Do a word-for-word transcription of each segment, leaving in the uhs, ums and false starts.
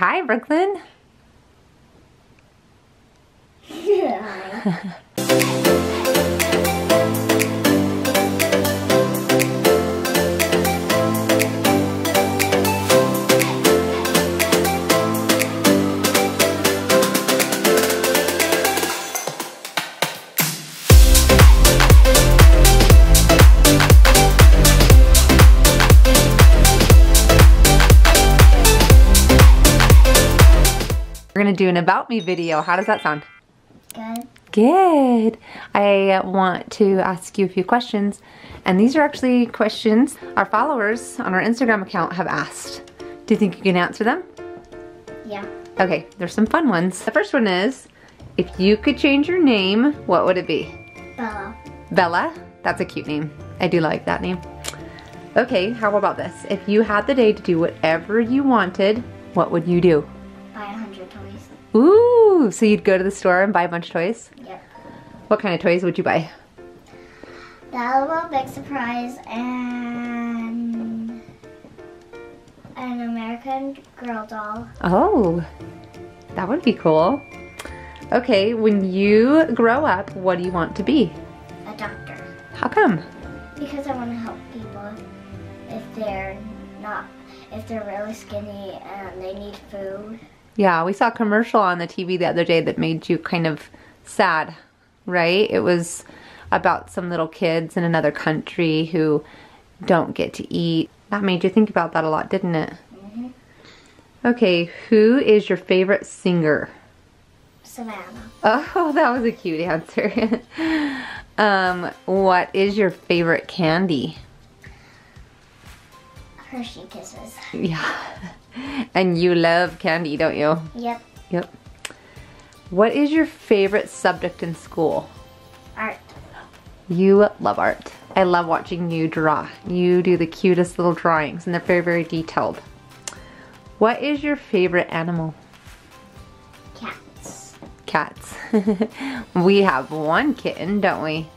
Hi, Brooklyn. Yeah. We're gonna do an about me video. How does that sound? Good. Good. I want to ask you a few questions, and these are actually questions our followers on our Instagram account have asked. Do you think you can answer them? Yeah. Okay, there's some fun ones. The first one is, if you could change your name, what would it be? Bella. Bella? That's a cute name. I do like that name. Okay, how about this? If you had the day to do whatever you wanted, what would you do? Toys. Ooh, so you'd go to the store and buy a bunch of toys? Yep. What kind of toys would you buy? The Alamo Big Surprise and an American Girl doll. Oh, that would be cool. Okay, when you grow up, what do you want to be? A doctor. How come? Because I want to help people if they're not, if they're really skinny and they need food. Yeah, we saw a commercial on the T V the other day that made you kind of sad, right? It was about some little kids in another country who don't get to eat. That made you think about that a lot, didn't it? Mm-hmm. Okay, who is your favorite singer? Savannah. Oh, that was a cute answer. um, what is your favorite candy? Hershey Kisses. Yeah. And you love candy, don't you? Yep. Yep. What is your favorite subject in school? Art. You love art. I love watching you draw. You do the cutest little drawings, and they're very, very detailed. What is your favorite animal? Cats. Cats. We have one kitten, don't we?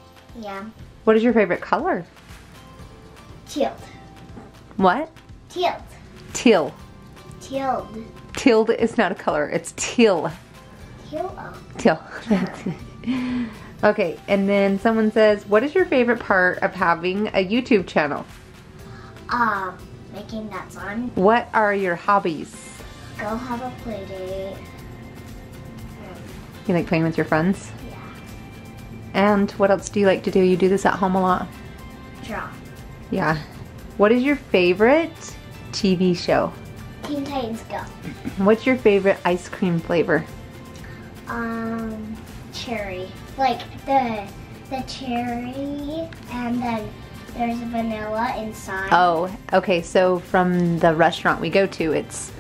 Yeah. What is your favorite color? Teal. What? Teal. Teal. Tealed. Tealed is not a color, it's teal. Teal? Oh. Teal. That's it. Okay, and then someone says, what is your favorite part of having a YouTube channel? Um, making that song. What are your hobbies? Go have a play date. You like playing with your friends? Yeah. And what else do you like to do? You do this at home a lot? Draw. Yeah. What is your favorite T V show? Teen Titans Go. What's your favorite ice cream flavor? Um, cherry. Like the the cherry, and then there's vanilla inside. Oh, okay. So from the restaurant we go to, it's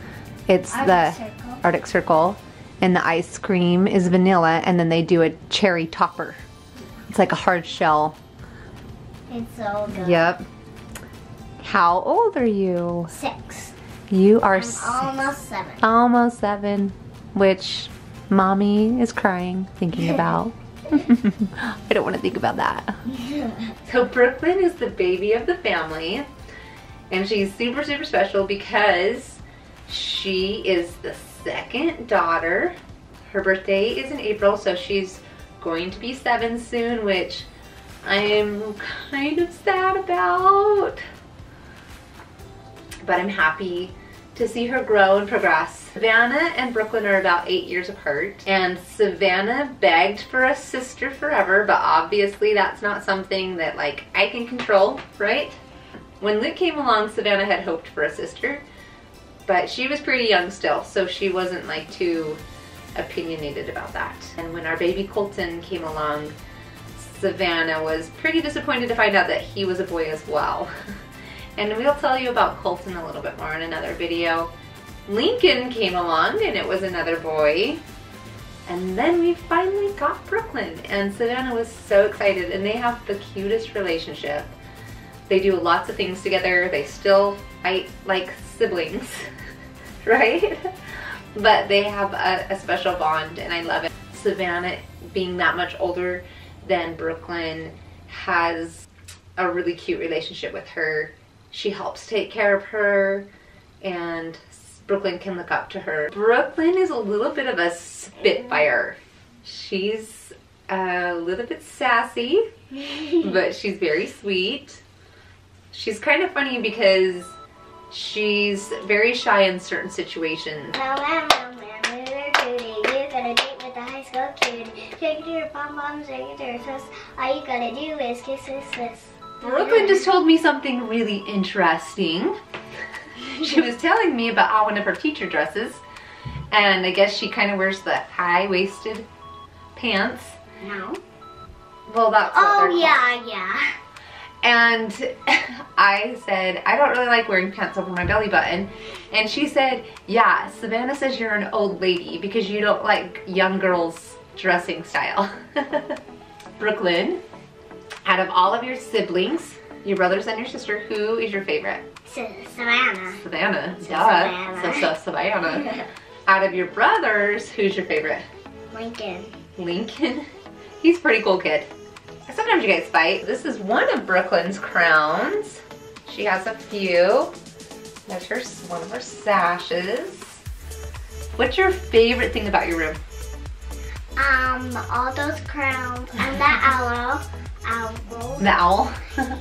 it's Arctic the Circle. Arctic Circle, and the ice cream is vanilla, and then they do a cherry topper. It's like a hard shell. It's so good. Yep. How old are you? Six. You are six, almost seven. Almost seven, which mommy is crying thinking about. I don't want to think about that. Yeah. So Brooklyn is the baby of the family, and she's super, super special because she is the second daughter. Her birthday is in April, so she's going to be seven soon, which I am kind of sad about. But I'm happy to see her grow and progress. Savannah and Brooklyn are about eight years apart, and Savannah begged for a sister forever, but obviously that's not something that like I can control, right? When Luke came along, Savannah had hoped for a sister, but she was pretty young still, so she wasn't like too opinionated about that. And when our baby Colton came along, Savannah was pretty disappointed to find out that he was a boy as well. And we'll tell you about Colton a little bit more in another video. Lincoln came along, and it was another boy. And then we finally got Brooklyn, and Savannah was so excited, and they have the cutest relationship. They do lots of things together. They still fight like siblings, right? But they have a, a special bond, and I love it. Savannah, being that much older than Brooklyn, has a really cute relationship with her. She helps take care of her, and Brooklyn can look up to her. Brooklyn is a little bit of a spitfire. She's a little bit sassy, but she's very sweet. She's kind of funny because she's very shy in certain situations. Mama, mama, mama, cootie, you gotta date with the high school kid. Shake it to your pom-poms, shake it to your sis. All you gotta do is kiss, kiss, kiss. Brooklyn just told me something really interesting. She was telling me about how one of her teacher dresses, and I guess she kind of wears the high-waisted pants. No. Well, that's what they're called. Oh, yeah, yeah. And I said, I don't really like wearing pants over my belly button. And she said, yeah, Savannah says you're an old lady because you don't like young girls' dressing style. Brooklyn, out of all of your siblings, your brothers and your sister, who is your favorite? Savannah. Savannah, duh. So, so, Savannah. Out of your brothers, who's your favorite? Lincoln. Lincoln? He's a pretty cool kid. Sometimes you guys fight. This is one of Brooklyn's crowns. She has a few. That's her, one of her sashes. What's your favorite thing about your room? Um, all those crowns and the owl. Owl. The owl?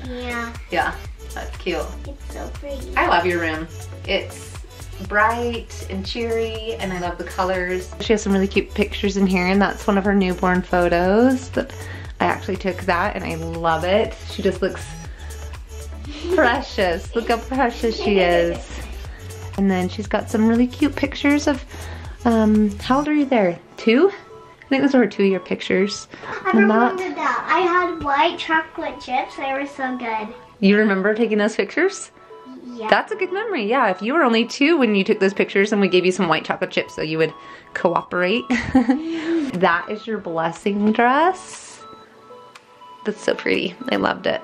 Yeah. Yeah, that's cute. It's so pretty. I love your room. It's bright and cheery, and I love the colors. She has some really cute pictures in here, and that's one of her newborn photos. That I actually took that and I love it. She just looks precious. Look how precious she is. And then she's got some really cute pictures of, um, how old are you there? Two? I think those were two of your pictures. I remember that. that. I had white chocolate chips. They were so good. You remember taking those pictures? Yeah. That's a good memory. Yeah, if you were only two when you took those pictures and we gave you some white chocolate chips so you would cooperate. That is your blessing dress. That's so pretty. I loved it.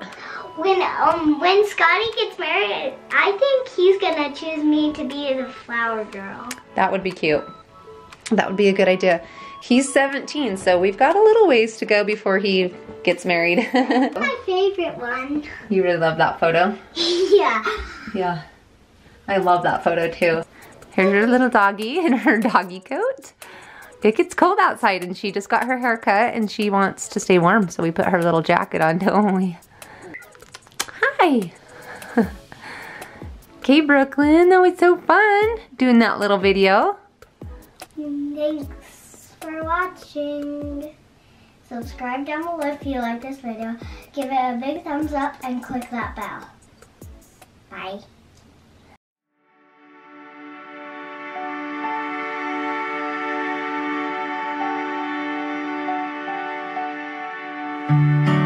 When um when Scotty gets married, I think he's gonna choose me to be the flower girl. That would be cute. That would be a good idea. He's seventeen, so we've got a little ways to go before he gets married. That's my favorite one. You really love that photo? Yeah. Yeah. I love that photo too. Here's her little doggie in her doggy coat. It gets cold outside and she just got her hair cut and she wants to stay warm, so we put her little jacket on, don't we? Hi! Okay, Brooklyn, that was so fun doing that little video. Thanks for watching. Subscribe down below if you like this video. Give it a big thumbs up and click that bell. Bye. Thank you.